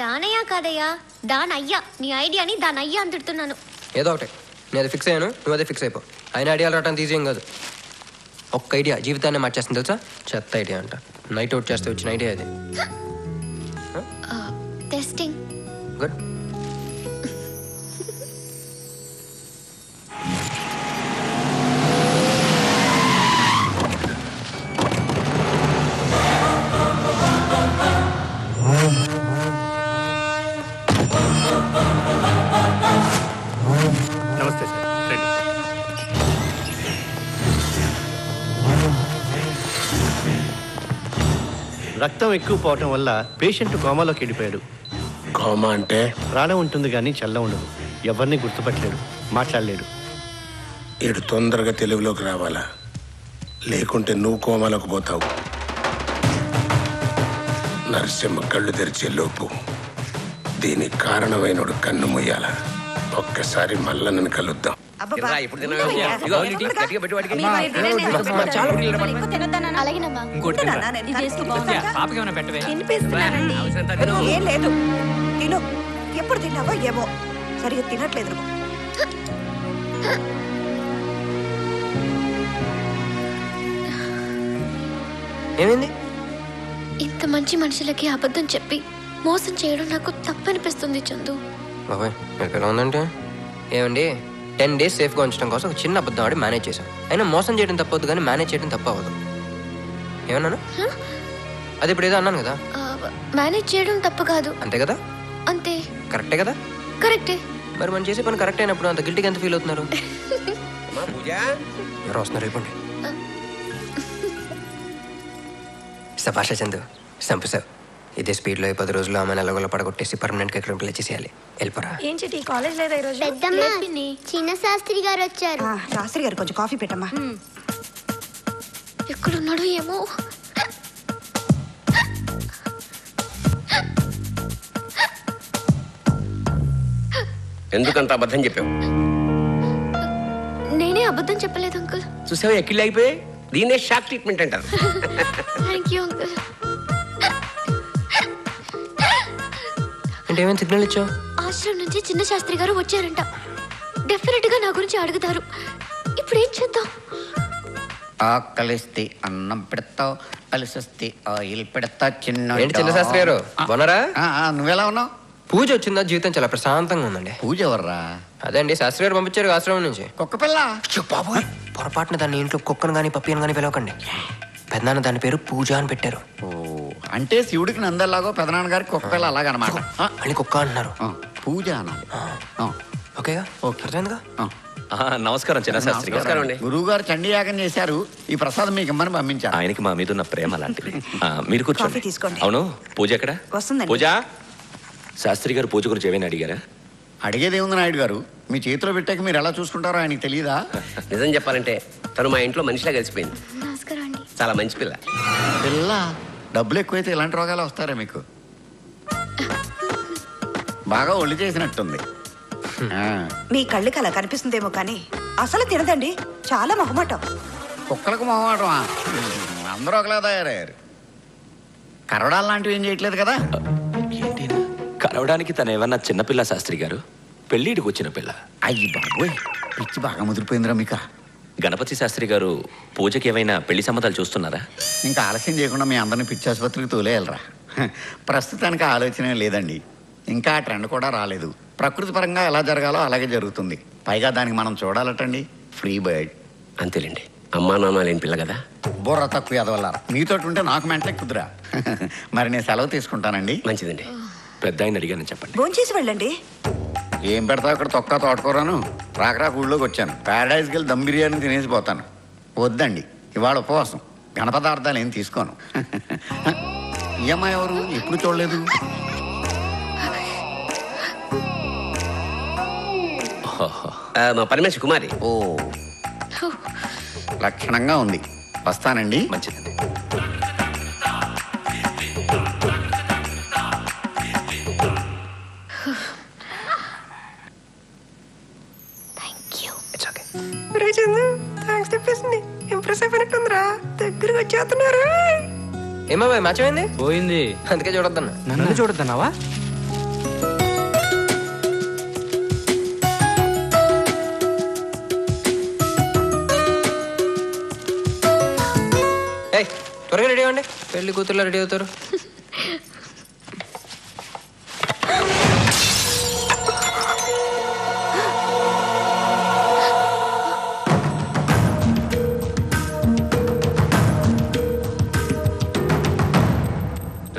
దానయ్య కాదయ్యా, దానయ్య. నీ ఐడియాని దానయ్య అని తిడుతున్నాను. ఏదో ఒకటి నేను అది ఫిక్స్ అయ్యాను, నువ్వు అదే ఫిక్స్ అయిపో. ఆయన ఐడియాలు రావడానికి ఈజీయం కాదు. ఒక్క ఐడియా జీవితాన్ని మార్చేస్తుంది తెలుసా. చెత్త ఐడియా అంట, నైట్ అవుట్ చేస్తే వచ్చిన ఐడియా అది. Testing good. రక్తం ఎక్కువ పోవటం వల్ల పేషెంట్ కోమాలోకి వెళ్ళిపోయాడు. కోమా అంటే ప్రాణం ఉంటుంది కానీ చల్ల ఉండదు. ఎవరిని గుర్తుపట్టలేడు, మాట్లాడలేడు. వీడు తొందరగా తెలుగులోకి రావాలా, లేకుంటే నువ్వు కోమాలోకి పోతావు. నరసింహ కళ్ళు తెరిచే లోపు దీనికి కారణమైనడు కన్ను మొయ్యాల. ఒక్కసారి మళ్ళా నన్ను కలుద్దాం. ఎప్పుడు తిన్నావో ఏమో సరిగ్గా తినట్లేదు. ఇంత మంచి మనుషులకి అబద్ధం చెప్పి మోసం చేయడం నాకు తప్పనిపిస్తుంది చందు. ఏమండి 10 days సేఫ్గా ఉంచడం కోసం ఒక చిన్న అబద్ధం ఆడి మేనేజ్ చేశాను. అయినా మోసం చేయడం తప్పవద్దు కానీ మేనేజ్ చేయడం తప్ప అవ్వదు. ఏమన్నాను అది ఇప్పుడు ఏదో అన్నాను కదా. మేనేజ్ చేయడం తప్పు కాదు అంతే కదా. అంతే కరెక్టే కదా. కరెక్టే. మరి మనం చేసే పని కరెక్ట్ అయినప్పుడు అంత గిల్టీగా ఎంత ఫీల్ అవుతున్నారు? ఎవరు వస్తున్నారు? అయిపోండి. సభాష చందు, సంపసావు. ఇదే స్పీడ్లో 10 రోజులు ఆమెను ఎలాగోలా పడగొట్టేసి పర్మనెంట్గా ఇక్కడ ప్లే చేసేయాలి. వెళ్ళిపోరా. ఏంటి కాలేజ్ లేదా ఈరోజు? చిన్న శాస్త్రి గారు వచ్చారు. శాస్త్రి గారు కొంచెం కాఫీ పెట్టమ్మా. ఎక్కడున్నాడు ఏమో. ఎందుకంత అబద్ధం చెప్పావు? నేనే అబద్ధం చెప్పలేదు అంకుల్. చూసావా ఎక్కిళ్ళు అయిపోయాయి. దీన్నే షాక్ ట్రీట్మెంట్ అంటారు. Thank you uncle. ఏమేం సిగ్నల్ ఇచ్చావు? ఆశ్రమం నుంచి చిన్న శాస్త్రి గారు వచ్చారంట. డెఫినెట్ గా నా గురించి అడుగుతారు. ఇప్పుడు ఏం చేద్దాం? ఆకలిస్తే అన్నం పెడతా, అలిసిస్తే ఆయిల్ పెడతా. చిన్న శాస్త్రి గారు బొనరా, నువ్వెలా ఉన్నావు? పూజ వచ్చిందా? జీవితం చాలా ప్రశాంతంగా ఉందండి. పూజ ఎవర్రా? అదే అండి శాస్త్రి గారు పంపించారు ఆశ్రమం నుంచి. కుక్క పిల్ల బాబు. పొరపాటున దాన్ని ఇంట్లో కుక్కను కానీ పప్పి అని కానీ పిలవకండి. పెద్దనాన్న దాని పేరు పూజ అని పెట్టారు. అంటే శివుడికి నందలాగో పెదనాన్న గారికి కుక్క పిల్ల అలాగనమాట. అని కుక్క అంటున్నారు, పూజ అనాలి. ఓకేగా? అర్థమైందిగా. నమస్కారం చిన్న శాస్త్రి గారు. గురువు గారు చండీ యాగం చేశారు, ఈ ప్రసాదం మీకు ఇమ్మని పంపించారు. ఆయనకి మా మీద ఉన్న ప్రేమ లాంటిది. మీరు కూర్చోండి. అవును పూజ ఎక్కడ? పూజ శాస్త్రి గారు పూజ గురించి ఏమైనా అడిగారా? అడిగేదేముంది నాయుడు గారు, మీ చేతిలో పెట్టాక మీరు ఎలా చూసుకుంటారో ఆయనకి తెలియదా? నిజం చెప్పాలంటే తను మా ఇంట్లో మనిషిలా కలిసిపోయింది. చాలా మంచి పిల్ల. పిల్ల డబ్బులు ఎక్కువైతే ఇలాంటి రోగాలు వస్తారా మీకు? బాగా ఒళ్ళు చేసినట్టుంది. మీ కళ్ళకి అలా కనిపిస్తుందేమో కానీ అసలు తినదండి, చాలా మొహమాటం. కుక్కలకు మొహమాటం? అందరూ ఒకలా తయారయ్యారు. కరవడాలు లాంటివి ఏం చేయట్లేదు కదా? కరవడానికి తను ఏమన్నా చిన్నపిల్ల శాస్త్రి గారు? పెళ్ళిడికి వచ్చిన పిల్ల. అయ్యి బాబోయ్, పిచ్చి బాగా ముదిరిపోయిందిరా మీకు. గణపతి శాస్త్రి గారు పూజకి ఏమైనా పెళ్లి సంబంధాలు చూస్తున్నారా? ఇంకా ఆలస్యం చేయకుండా మీ అందరిని పిచ్చి ఆసుపత్రికి తోలేయాలరా. ప్రస్తుతానికి ఆలోచన లేదండి, ఇంకా ఆ ట్రెండ్ కూడా రాలేదు. ప్రకృతి పరంగా ఎలా జరగాలో అలాగే జరుగుతుంది. పైగా దానికి మనం చూడాలటండి ఫ్రీ బర్డ్. అంతేలేండి, అమ్మా నాన్న లేని పిల్ల కదా. బుర్ర తక్కువ ఎదవల్ల మీతో ఉంటే నాకు మెంటలే కుదురా. మరి నేను సెలవు తీసుకుంటానండి. మంచిదండి. పెద్ద ఆయన అడిగాను చెప్పండి. ఫోన్ చేసి వెళ్ళండి. ఏం పెడతావు ఇక్కడ? తొక్క తోటకూరను రాకరా ఊళ్ళోకి వచ్చాను. ప్యారడైజ్కి వెళ్ళి దమ్ బిర్యానీ తినేసి పోతాను. వద్దండి ఇవాళ ఉపవాసం, ఘన పదార్థాలు ఏం తీసుకోను. ఈ అమ్మాయి ఎవరు? ఎప్పుడు చూడలేదు. మా పరమేశ్ కుమారి. ఓ లక్షణంగా ఉంది. వస్తానండి. మంచిదండి. ఏమా మ్యాచ్ అయింది? పోయింది. అందుకే చూడొద్దన్నా. నన్ను చూడొద్దన్నావా? త్వరగా రెడీ అవ్వండి, పెళ్లి కూతుర్లా రెడీ అవుతారు.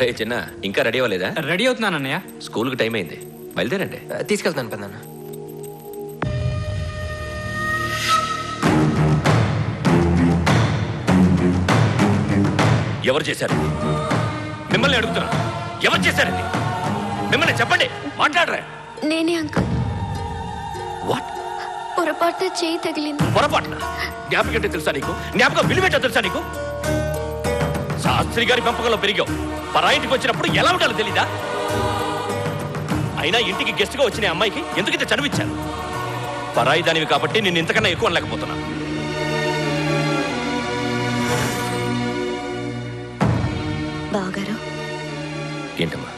రే చిన్న, ఇంకా రెడీ అవ్వలేదా? రెడీ అవుతున్నాను అన్నయ్య, స్కూల్కి టైం అయింది, బయలుదేరండి. తీసుకెళ్తాను పెద్దన్న. ఎవరు చేశారండి? మిమ్మల్ని అడుగుతున్నా, ఎవరు చేశారండి? మిమ్మల్ని చెప్పండి, మాట్లాడరా. నేనే అంకుల్. వాట్? పొరపాటున చేయి తగిలింది. పొరపాటున? జ్ఞాపకం అంటే తెలుసా నీకు? జ్ఞాపకం విలువేంటో తెలుసా నీకు? శాస్త్రి గారి పెంపకంలో పెరిగావు, పరాయింటికి వచ్చినప్పుడు ఎలా ఉండాలో తెలీదా? అయినా ఇంటికి గెస్ట్గా వచ్చిన అమ్మాయికి ఎందుకైతే చనువిచ్చాను? పరాయి దానివి కాబట్టి నేను ఇంతకన్నా ఎక్కువ అనలేకపోతున్నా. బావగారు, ఏంటమ్మా?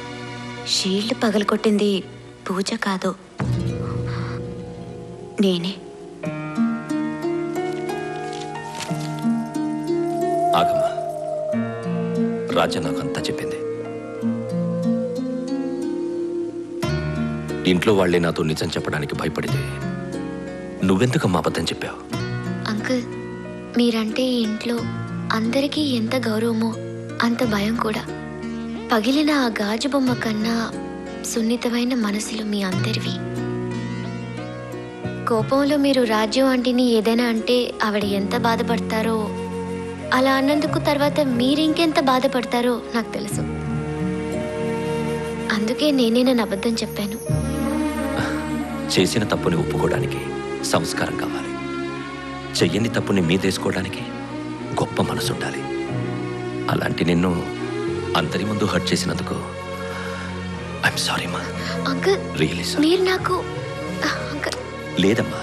షీల్డ్ పగలకొట్టింది పూజ కాదు, నేనే. ఆగమ్మా, రాజా నాకంతా చెప్పింది. ఇంట్లో వాళ్లే నాతో నిజం చెప్పడానికి భయపడితే నువ్వెందుకమ్మా అబద్ధం చెప్పావు? అంకుల్, మీరంటే ఇంట్లో అందరికీ ఎంత గౌరవమో అంత భయం కూడా. పగిలిన ఆ గాజు బొమ్మ కన్నా సున్నితమైన మనసులు మీ అందరివి. కోపంలో మీరు రాజ్యం ఆంటీని ఏదైనా అంటే ఆవిడ ఎంత బాధపడతారో, అలా అన్నందుకు తర్వాత మీరింకెంత బాధపడతారో నాకు తెలుసు. అందుకే నేనే నా అబద్ధం చెప్పాను. చేసిన తప్పుని ఒప్పుకోవడానికి సంస్కారం కావాలి, చెయ్యని తప్పుని మీదేసుకోవడానికి గొప్ప మనసు ఉండాలి. అలాంటి నిన్ను అందరి ముందు హర్ట్ చేసినందుకు ఐఎమ్ సారీ మా. అంకుల్, మీరు నాకు... లేదమ్మా,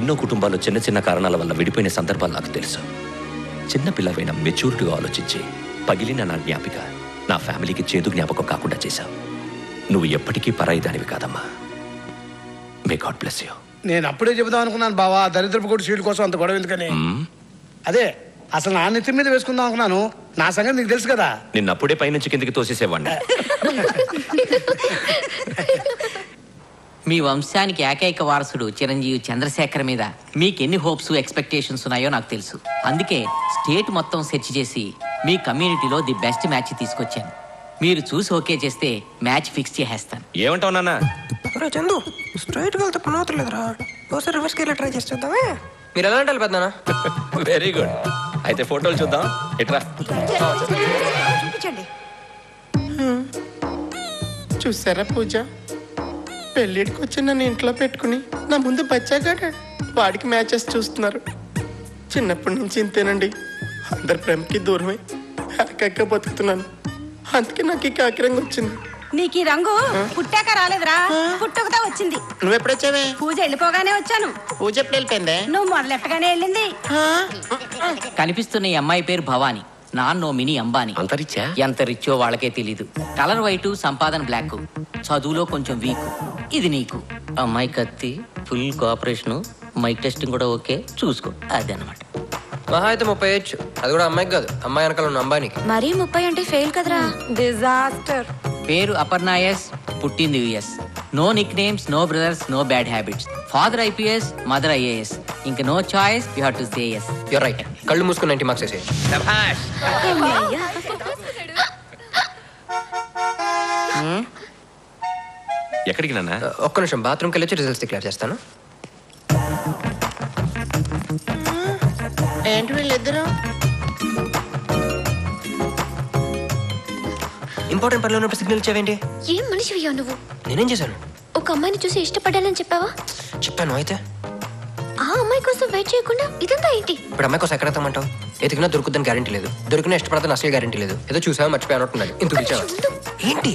ఎన్నో కుటుంబాలు చిన్న చిన్న కారణాల వల్ల విడిపోయిన సందర్భాలు నాకు తెలుసు. చిన్నపిల్లవైన మెచ్యూరిటీగా ఆలోచించి పగిలిన నా జ్ఞాపిక నా ఫ్యామిలీకి చేదు జ్ఞాపకం కాకుండా చేశావు. నువ్వు ఎప్పటికీ పరాయి దానివి కాదమ్మా. May God bless you. నేను అప్పుడే చెబుదాం అనుకున్నాను బావా, దరిద్రపు కూడా షీల్డ్ కోసం అంత గొడవ ఎందుకని. అదే అసలు నా నెత్తి మీద వేసుకుందాం అనుకున్నాను. నా సంగతి నీకు తెలుసు కదా, నిన్న అప్పుడే పైనుంచి కిందకి తోసేసేవాడిని. మీ వంశానికి ఏకైక వారసుడు చిరంజీవి చంద్రశేఖర్ మీద మీకెన్ని హోప్స్, ఎక్స్పెక్టేషన్స్ ఉన్నాయో నాకు తెలుసు. అందుకే స్టేట్ మొత్తం సెర్చ్ చేసి మీ కమ్యూనిటీలో ది బెస్ట్ మ్యాచ్ తీసుకొచ్చాను. మీరు చూసి ఓకే చేస్తే మ్యాచ్ ఫిక్స్ చేసేస్తాను. ఏమంటావు నాన్న? చందు స్ట్రైట్ గా వెళ్తే పనవుతలేదురా, ఒకసారి రివర్స్ కి ట్రై చేసి చూద్దామే. మీరు ఎలా అంటారు పెద్దనా? వెరీ గుడ్, అయితే ఫోటోలు చూద్దాం. ఎట్రా చూపించండి. చూసారా పూజ, పెళ్ళిడికి వచ్చి నన్ను ఇంట్లో పెట్టుకుని నా ముందు బచ్చాగాడు వాడికి మ్యాచెస్ చూస్తున్నారు. చిన్నప్పటి నుంచి ఇంతేనండి, అందరి ప్రేమకి దూరమై ఏకైక బతుకుతున్నాను. అందుకే నాకు ఈ కాకి రంగు వచ్చింది. నీకు ఈ రంగు పుట్టాక రాలేదురా, పుట్టకతో వచ్చింది. నువ్వు ఎప్పుడు వచ్చావే? పూజ వెళ్ళిపోగానే వచ్చాను. పూజ ఎప్పుడు వెళ్ళిపోయిందే? నువ్వు మొదలెట్టగానే వెళ్ళింది. కనిపిస్తున్న ఈ అమ్మాయి పేరు భవానీ, నాన్నో మినీ అంబానీ. ఎంత రిచ్చో వాళ్ళకే తెలీదు. కలర్ వైట్, సంపాదన బ్లాక్, చదువులో కొంచెం వీక్. ఇది నీకు. అమ్మాయి కత్తి, ఫుల్ కోఆపరేషన్, మైక్ టెస్టింగ్ కూడా ఓకే. చూసుకో అదే అనమాట. మహా అయితే 30 ఏజ్, అది కూడా అమ్మాయికి కాదు, అమ్మాయి వెనకాల ఉన్న అంబానీకి. మరీ 30 అంటే ఫెయిల్ కదరా, డిజాస్టర్. పేరు అపర్ణాయస్, పుట్టింది US. No nick names, no brothers, no bad habits. Father IPS, mother IAS. ఇంకా no choice, you have to say yes. You're right. కళ్ళు మూసుకుని 90 మార్క్స్ చేసే. శభాష్. ఎక్కడికి నాన్న? ఒక్క నిమిషం, బాత్రూమ్కి వెళ్ళి వచ్చి రిజల్ట్స్ డిక్లేర్ చేస్తాను. ఏంటి వీళ్ళిద్దరు? ఇంపార్టెంట్ పనిలో ఉన్నప్పుడు సిగ్నల్ ఇచ్చావేంటి? ఏం మనిషివయ్యా నువ్వు? నేనేం చేశాను? ఒక అమ్మాయిని చూసి ఇష్టపడ్డానని చెప్పావా? చెప్పాను. అయితే ఆ అమ్మాయి కోసం వెయిట్ చేయకుండా ఇదంతా ఏంటి? ఇప్పుడు అమ్మాయి కోసం ఎక్కడ తమ్మంటావు? ఎదిగినా దొరుకుద్దని గ్యారెంటీ లేదు, దొరికినా ఇష్టపడతాను అసలు గ్యారెంటీ లేదు. ఏదో చూసావా, మర్చిపోయాను. ఇంతకు ఏంటి?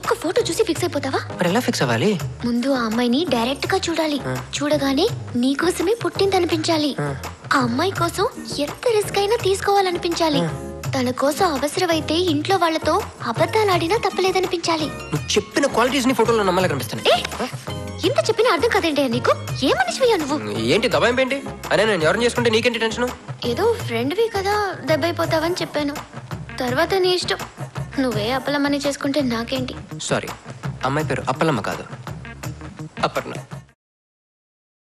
ఒక్క ఫోటో చూసి ఫిక్స్ అయిపోతావా? మరి ఎలా ఫిక్స్ అవ్వాలి? ముందు ఆ అమ్మాయిని డైరెక్ట్ గా చూడాలి. చూడగానే నీ కోసమే పుట్టిందనిపించాలి. ఆ అమ్మాయి కోసం ఎంత రిస్క్ అయినా తీసుకోవాలనిపించాలి. తన కోసం అవసరమైతే ఇంట్లో వాళ్ళతో అబద్ధాలాడినా తప్పలేదనిపించాలి. నువ్వు చెప్పిన క్వాలిటీస్ ని ఫోటోలో నమ్మాలి కనిపిస్తాను. ఎంత చెప్పినా అర్థం కదేంటయ్యా నీకు? ఏ మనిషివయ్యా నువ్వు? ఏంటి దబాయం ఏంటి? అనే నేను ఎవరిని చేసుకుంటే నీకేంటి టెన్షన్? ఏదో ఫ్రెండ్వి కదా దెబ్బైపోతావని చెప్పాను. తర్వాత నీ ఇష్టం, నువ్వే అప్పలమ్మని చేసుకుంటే నాకేంటి? సారీ, అమ్మాయి పేరు అప్పలమ్మ కాదు అపర్ణ.